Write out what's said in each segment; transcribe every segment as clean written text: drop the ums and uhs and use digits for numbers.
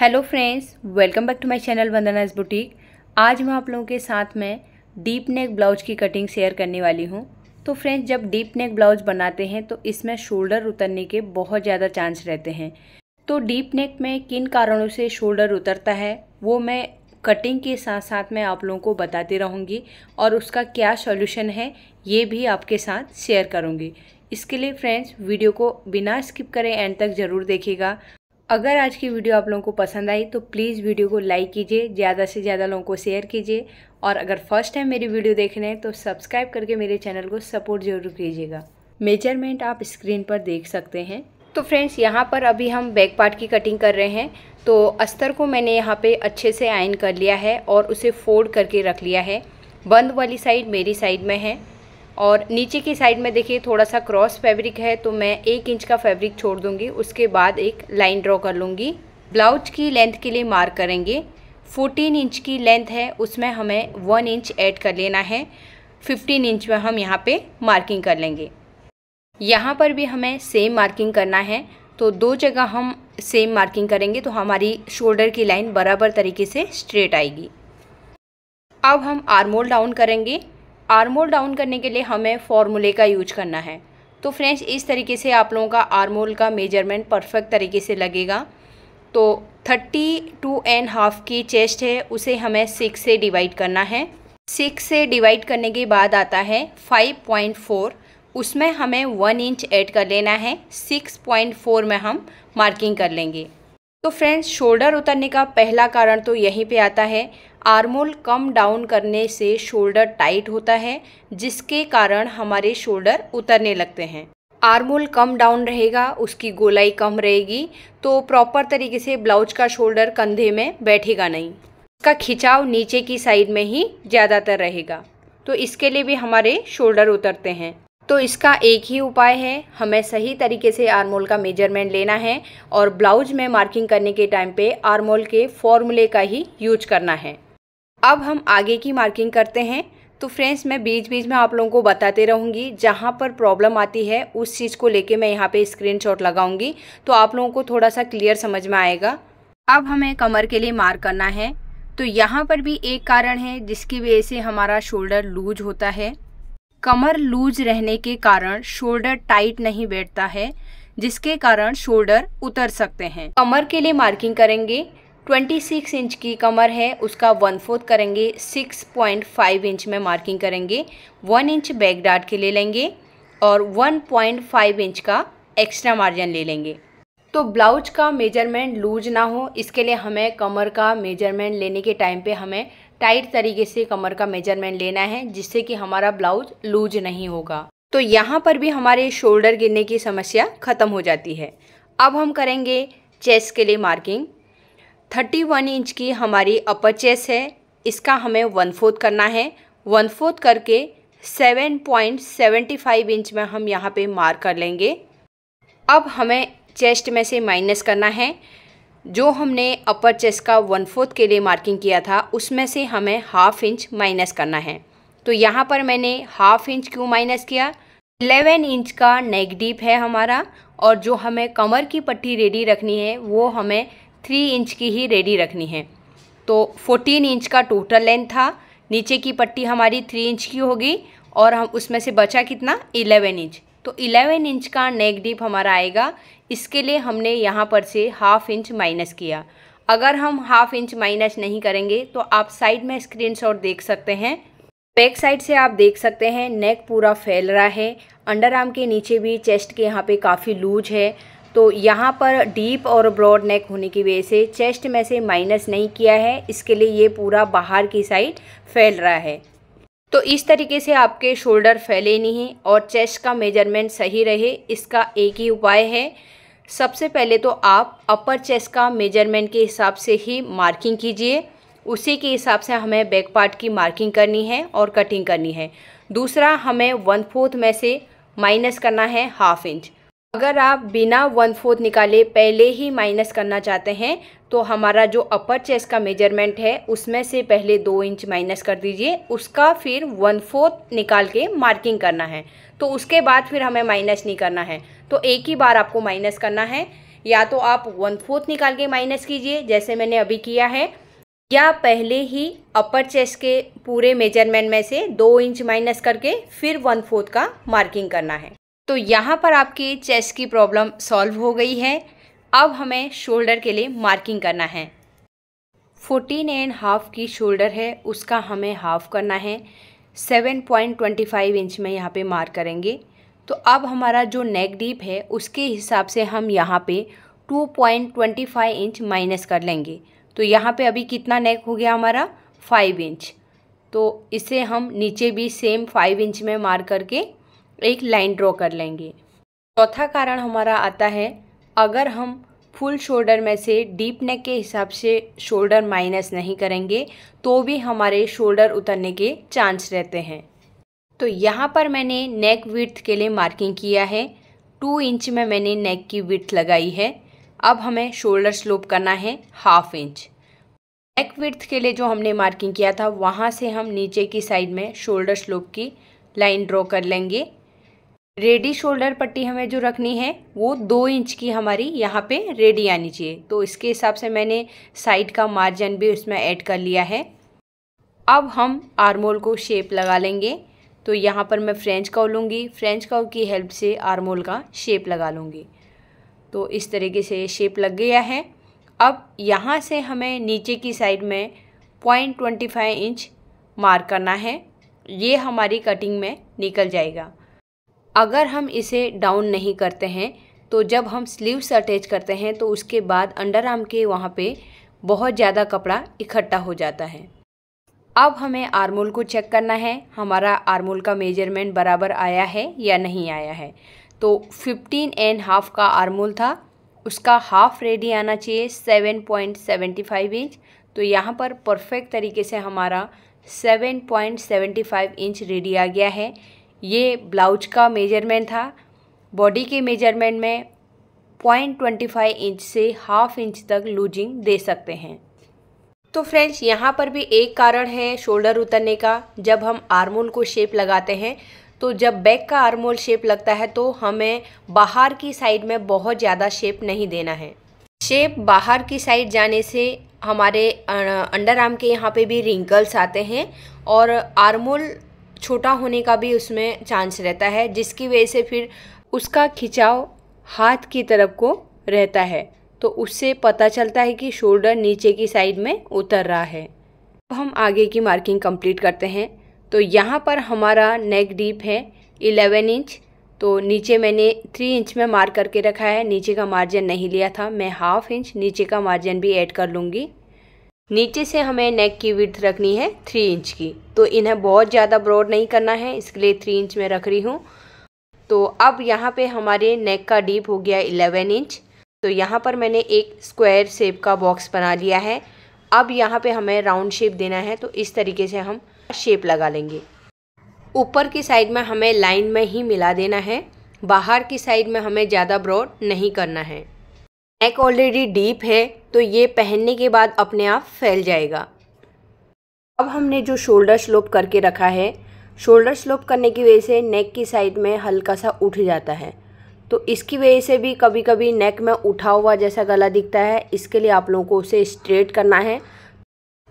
Hello friends, welcome back to my channel Vandana's boutique. आज मैं आप लोगों के साथ में डीप नेक ब्लाउज की कटिंग शेयर करने वाली हूं। तो फ्रेंड्स, जब डीप नेक ब्लाउज बनाते हैं तो इसमें शोल्डर उतरने के बहुत ज़्यादा चांस रहते हैं। तो डीप नेक में किन कारणों से शोल्डर उतरता है वो मैं कटिंग के साथ साथ मैं आप लोगों को बताती रहूँगी और उसका क्या सॉल्यूशन है ये भी आपके साथ शेयर करूँगी। इसके लिए फ्रेंड्स वीडियो को बिना स्किप करें एंड तक ज़रूर देखिएगा। अगर आज की वीडियो आप लोगों को पसंद आई तो प्लीज़ वीडियो को लाइक कीजिए, ज़्यादा से ज़्यादा लोगों को शेयर कीजिए और अगर फर्स्ट टाइम मेरी वीडियो देख रहे हैं तो सब्सक्राइब करके मेरे चैनल को सपोर्ट ज़रूर कीजिएगा। मेजरमेंट आप स्क्रीन पर देख सकते हैं। तो फ्रेंड्स, यहाँ पर अभी हम बैक पार्ट की कटिंग कर रहे हैं। तो अस्तर को मैंने यहाँ पर अच्छे से आयन कर लिया है और उसे फोल्ड करके रख लिया है। बंद वाली साइड मेरी साइड में है और नीचे की साइड में देखिए थोड़ा सा क्रॉस फैब्रिक है तो मैं 1 इंच का फैब्रिक छोड़ दूंगी। उसके बाद एक लाइन ड्रॉ कर लूँगी। ब्लाउज की लेंथ के लिए मार्क करेंगे। 14 इंच की लेंथ है, उसमें हमें 1 इंच ऐड कर लेना है। 15 इंच में हम यहाँ पे मार्किंग कर लेंगे। यहाँ पर भी हमें सेम मार्किंग करना है तो दो जगह हम सेम मार्किंग करेंगे तो हमारी शोल्डर की लाइन बराबर तरीके से स्ट्रेट आएगी। अब हम आर्म होल डाउन करेंगे। आर्म होल डाउन करने के लिए हमें फॉर्मूले का यूज करना है। तो फ्रेंड्स, इस तरीके से आप लोगों का आर्म होल का मेजरमेंट परफेक्ट तरीके से लगेगा। तो 32.5 की चेस्ट है, उसे हमें 6 से डिवाइड करना है। 6 से डिवाइड करने के बाद आता है 5.4, उसमें हमें 1 इंच ऐड कर लेना है। 6.4 में हम मार्किंग कर लेंगे। तो फ्रेंड्स, शोल्डर उतरने का पहला कारण तो यहीं पे आता है। आर्म होल कम डाउन करने से शोल्डर टाइट होता है जिसके कारण हमारे शोल्डर उतरने लगते हैं। आर्म होल कम डाउन रहेगा, उसकी गोलाई कम रहेगी तो प्रॉपर तरीके से ब्लाउज का शोल्डर कंधे में बैठेगा नहीं। इसका खिंचाव नीचे की साइड में ही ज़्यादातर रहेगा तो इसके लिए भी हमारे शोल्डर उतरते हैं। तो इसका एक ही उपाय है, हमें सही तरीके से आर्म होल का मेजरमेंट लेना है और ब्लाउज में मार्किंग करने के टाइम पे आर्म होल के फॉर्मूले का ही यूज करना है। अब हम आगे की मार्किंग करते हैं। तो फ्रेंड्स, मैं बीच बीच में आप लोगों को बताते रहूँगी, जहाँ पर प्रॉब्लम आती है उस चीज़ को लेके मैं यहाँ पे स्क्रीनशॉट लगाऊंगी तो आप लोगों को थोड़ा सा क्लियर समझ में आएगा। अब हमें कमर के लिए मार्क करना है। तो यहाँ पर भी एक कारण है जिसकी वजह से हमारा शोल्डर लूज होता है। कमर लूज रहने के कारण शोल्डर टाइट नहीं बैठता है जिसके कारण शोल्डर उतर सकते हैं। कमर के लिए मार्किंग करेंगे। 26 इंच की कमर है, उसका 1/4 करेंगे। 6.5 इंच में मार्किंग करेंगे। 1 इंच बैक डार्ट के ले लेंगे और 1.5 इंच का एक्स्ट्रा मार्जिन ले लेंगे। तो ब्लाउज का मेजरमेंट लूज ना हो इसके लिए हमें कमर का मेजरमेंट लेने के टाइम पे हमें टाइट तरीके से कमर का मेजरमेंट लेना है जिससे कि हमारा ब्लाउज लूज नहीं होगा। तो यहाँ पर भी हमारे शोल्डर गिरने की समस्या ख़त्म हो जाती है। अब हम करेंगे चेस्ट के लिए मार्किंग। 31 इंच की हमारी अपर चेस्ट है, इसका हमें 1/4 करना है। 1/4 करके 7.75 इंच में हम यहाँ पे मार्क कर लेंगे। अब हमें चेस्ट में से माइनस करना है। जो हमने अपर चेस्ट का 1/4 के लिए मार्किंग किया था उसमें से हमें 1/2 इंच माइनस करना है। तो यहाँ पर मैंने 1/2 इंच क्यों माइनस किया, 11 इंच का नेक डीप है हमारा और जो हमें कमर की पट्टी रेडी रखनी है वो हमें 3 इंच की ही रेडी रखनी है। तो 14 इंच का टोटल लेंथ था, नीचे की पट्टी हमारी 3 इंच की होगी और हम उसमें से बचा कितना, 11 इंच। तो 11 इंच का नेक डीप हमारा आएगा, इसके लिए हमने यहाँ पर से 1/2 इंच माइनस किया। अगर हम 1/2 इंच माइनस नहीं करेंगे तो आप साइड में स्क्रीनशॉट देख सकते हैं। बैक साइड से आप देख सकते हैं नेक पूरा फैल रहा है, अंडर आर्म के नीचे भी चेस्ट के यहाँ पे काफ़ी लूज है। तो यहाँ पर डीप और ब्रॉड नेक होने की वजह से चेस्ट में से माइनस नहीं किया है, इसके लिए ये पूरा बाहर की साइड फैल रहा है। तो इस तरीके से आपके शोल्डर फैले नहीं और चेस्ट का मेजरमेंट सही रहे, इसका एक ही उपाय है। सबसे पहले तो आप अपर चेस्ट का मेजरमेंट के हिसाब से ही मार्किंग कीजिए, उसी के हिसाब से हमें बैक पार्ट की मार्किंग करनी है और कटिंग करनी है। दूसरा, हमें 1/4 में से माइनस करना है 1/2 इंच। अगर आप बिना 1/4 निकाले पहले ही माइनस करना चाहते हैं तो हमारा जो अपर चेस्ट का मेजरमेंट है उसमें से पहले 2 इंच माइनस कर दीजिए, उसका फिर 1/4 निकाल के मार्किंग करना है। तो उसके बाद फिर हमें माइनस नहीं करना है, तो एक ही बार आपको माइनस करना है। या तो आप 1/4 निकाल के माइनस कीजिए जैसे मैंने अभी किया है, या पहले ही अपर चेस्ट के पूरे मेजरमेंट में से 2 इंच माइनस करके फिर 1/4 का मार्किंग करना है। तो यहाँ पर आपकी चेस्ट की प्रॉब्लम सॉल्व हो गई है। अब हमें शोल्डर के लिए मार्किंग करना है। 14.5 की शोल्डर है, उसका हमें हाफ करना है। 7.25 इंच में यहाँ पे मार्क करेंगे। तो अब हमारा जो नेक डीप है उसके हिसाब से हम यहाँ पे 2.25 इंच माइनस कर लेंगे। तो यहाँ पे अभी कितना नेक हो गया हमारा 5 इंच। तो इसे हम नीचे भी सेम 5 इंच में मार्क करके एक लाइन ड्रॉ कर लेंगे। चौथा कारण हमारा आता है, अगर हम फुल शोल्डर में से डीप नेक के हिसाब से शोल्डर माइनस नहीं करेंगे तो भी हमारे शोल्डर उतरने के चांस रहते हैं। तो यहाँ पर मैंने नेक विड्थ के लिए मार्किंग किया है। 2 इंच में मैंने नेक की विड्थ लगाई है। अब हमें शोल्डर स्लोप करना है 1/2 इंच। नेक विड्थ के लिए जो हमने मार्किंग किया था वहाँ से हम नीचे की साइड में शोल्डर स्लोप की लाइन ड्रॉ कर लेंगे। रेडी शोल्डर पट्टी हमें जो रखनी है वो 2 इंच की हमारी यहाँ पे रेडी आनी चाहिए। तो इसके हिसाब से मैंने साइड का मार्जिन भी उसमें ऐड कर लिया है। अब हम आर्म होल को शेप लगा लेंगे। तो यहाँ पर मैं फ्रेंच कर्व लूँगी, फ्रेंच कर्व की हेल्प से आर्म होल का शेप लगा लूँगी। तो इस तरीके से शेप लग गया है। अब यहाँ से हमें नीचे की साइड में 0.25 इंच मार्क करना है। ये हमारी कटिंग में निकल जाएगा। अगर हम इसे डाउन नहीं करते हैं तो जब हम स्लीव्स अटैच करते हैं तो उसके बाद अंडर आर्म के वहाँ पे बहुत ज़्यादा कपड़ा इकट्ठा हो जाता है। अब हमें आर्म होल को चेक करना है, हमारा आर्म होल का मेजरमेंट बराबर आया है या नहीं आया है। तो 15.5 का आर्म होल था, उसका हाफ रेडी आना चाहिए 7.75 इंच। तो यहाँ पर परफेक्ट तरीके से हमारा 7.75 इंच रेडी आ गया है। ये ब्लाउज का मेजरमेंट था। बॉडी के मेजरमेंट में 0.25 इंच से 1/2 इंच तक लूजिंग दे सकते हैं। तो फ्रेंड्स, यहाँ पर भी एक कारण है शोल्डर उतरने का। जब हम आर्म होल को शेप लगाते हैं तो जब बैक का आर्म होल शेप लगता है तो हमें बाहर की साइड में बहुत ज़्यादा शेप नहीं देना है। शेप बाहर की साइड जाने से हमारे अंडर आर्म के यहाँ पे भी रिंकल्स आते हैं और आर्म होल छोटा होने का भी उसमें चांस रहता है, जिसकी वजह से फिर उसका खिंचाव हाथ की तरफ को रहता है। तो उससे पता चलता है कि शोल्डर नीचे की साइड में उतर रहा है। अब हम आगे की मार्किंग कंप्लीट करते हैं। तो यहाँ पर हमारा नेक डीप है 11 इंच। तो नीचे मैंने 3 इंच में मार्क करके रखा है, नीचे का मार्जिन नहीं लिया था। मैं 1/2 इंच नीचे का मार्जिन भी ऐड कर लूँगी। नीचे से हमें नेक की विड्थ रखनी है 3 इंच की। तो इन्हें बहुत ज़्यादा ब्रॉड नहीं करना है, इसके लिए 3 इंच में रख रही हूँ। तो अब यहाँ पे हमारे नेक का डीप हो गया 11 इंच। तो यहाँ पर मैंने एक स्क्वायर शेप का बॉक्स बना लिया है। अब यहाँ पे हमें राउंड शेप देना है, तो इस तरीके से हम शेप लगा लेंगे। ऊपर की साइड में हमें लाइन में ही मिला देना है, बाहर की साइड में हमें ज़्यादा ब्रॉड नहीं करना है। नेक ऑलरेडी डीप है तो ये पहनने के बाद अपने आप फैल जाएगा। अब हमने जो शोल्डर स्लोप करके रखा है, शोल्डर स्लोप करने की वजह से नेक की साइड में हल्का सा उठ जाता है। तो इसकी वजह से भी कभी कभी नेक में उठा हुआ जैसा गला दिखता है। इसके लिए आप लोगों को उसे स्ट्रेट करना है।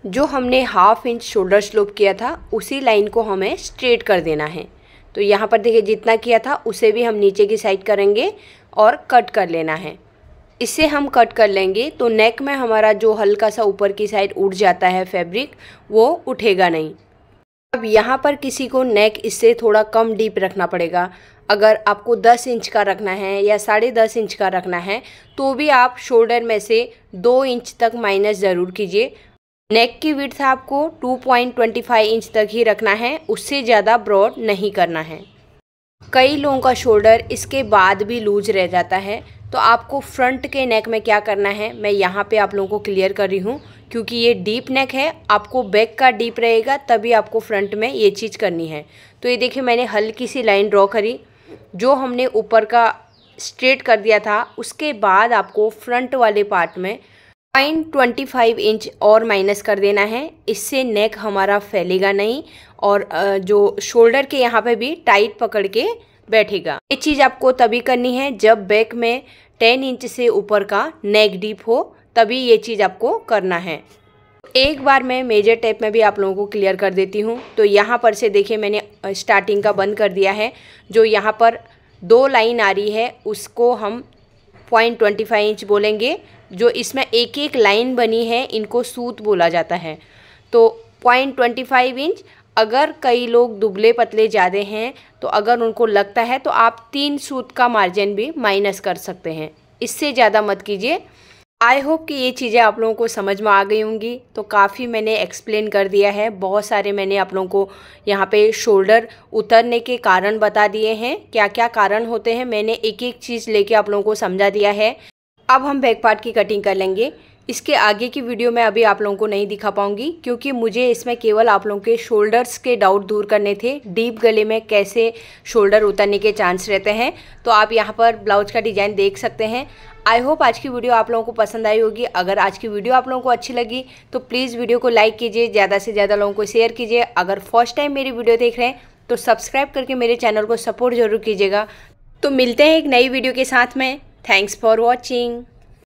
जो हमने 1/2 इंच शोल्डर स्लोप किया था उसी लाइन को हमें स्ट्रेट कर देना है। तो यहाँ पर देखिए जितना किया था उसे भी हम नीचे की साइड करेंगे और कट कर लेना है। इसे हम कट कर लेंगे तो नेक में हमारा जो हल्का सा ऊपर की साइड उठ जाता है फैब्रिक, वो उठेगा नहीं। अब यहाँ पर किसी को नेक इससे थोड़ा कम डीप रखना पड़ेगा। अगर आपको 10 इंच का रखना है या 10.5 इंच का रखना है तो भी आप शोल्डर में से 2 इंच तक माइनस ज़रूर कीजिए। नेक की विड्थ आपको 2.25 इंच तक ही रखना है, उससे ज़्यादा ब्रॉड नहीं करना है। कई लोगों का शोल्डर इसके बाद भी लूज रह जाता है। तो आपको फ्रंट के नेक में क्या करना है, मैं यहाँ पे आप लोगों को क्लियर कर रही हूँ क्योंकि ये डीप नेक है। आपको बैक का डीप रहेगा तभी आपको फ्रंट में ये चीज़ करनी है। तो ये देखिए मैंने हल्की सी लाइन ड्रॉ करी। जो हमने ऊपर का स्ट्रेट कर दिया था उसके बाद आपको फ्रंट वाले पार्ट में 0.25 इंच और माइनस कर देना है। इससे नेक हमारा फैलेगा नहीं और जो शोल्डर के यहाँ पे भी टाइट पकड़ के बैठेगा। ये चीज़ आपको तभी करनी है जब बैक में 10 इंच से ऊपर का नेक डीप हो तभी ये चीज़ आपको करना है। एक बार मैं मेजर टेप में भी आप लोगों को क्लियर कर देती हूँ। तो यहाँ पर से देखिए मैंने स्टार्टिंग का बंद कर दिया है। जो यहाँ पर 2 लाइन आ रही है उसको हम 0.25 इंच बोलेंगे। जो इसमें एक एक लाइन बनी है इनको सूत बोला जाता है। तो 0.25 इंच, अगर कई लोग दुबले पतले ज़्यादा हैं तो अगर उनको लगता है तो आप 3 सूत का मार्जिन भी माइनस कर सकते हैं, इससे ज़्यादा मत कीजिए। आई होप कि ये चीज़ें आप लोगों को समझ में आ गई होंगी। तो काफ़ी मैंने एक्सप्लेन कर दिया है, बहुत सारे मैंने आप लोगों को यहाँ पे शोल्डर उतरने के कारण बता दिए हैं, क्या क्या कारण होते हैं मैंने एक एक चीज़ लेके आप लोगों को समझा दिया है। अब हम बैक पार्ट की कटिंग कर लेंगे। इसके आगे की वीडियो मैं अभी आप लोगों को नहीं दिखा पाऊँगी क्योंकि मुझे इसमें केवल आप लोगों के शोल्डर्स के डाउट दूर करने थे, डीप गले में कैसे शोल्डर उतरने के चांस रहते हैं। तो आप यहाँ पर ब्लाउज का डिज़ाइन देख सकते हैं। आई होप आज की वीडियो आप लोगों को पसंद आई होगी। अगर आज की वीडियो आप लोगों को अच्छी लगी तो प्लीज़ वीडियो को लाइक कीजिए, ज़्यादा से ज़्यादा लोगों को शेयर कीजिए। अगर फर्स्ट टाइम मेरी वीडियो देख रहे हैं तो सब्सक्राइब करके मेरे चैनल को सपोर्ट ज़रूर कीजिएगा। तो मिलते हैं एक नई वीडियो के साथ में। Thanks for watching.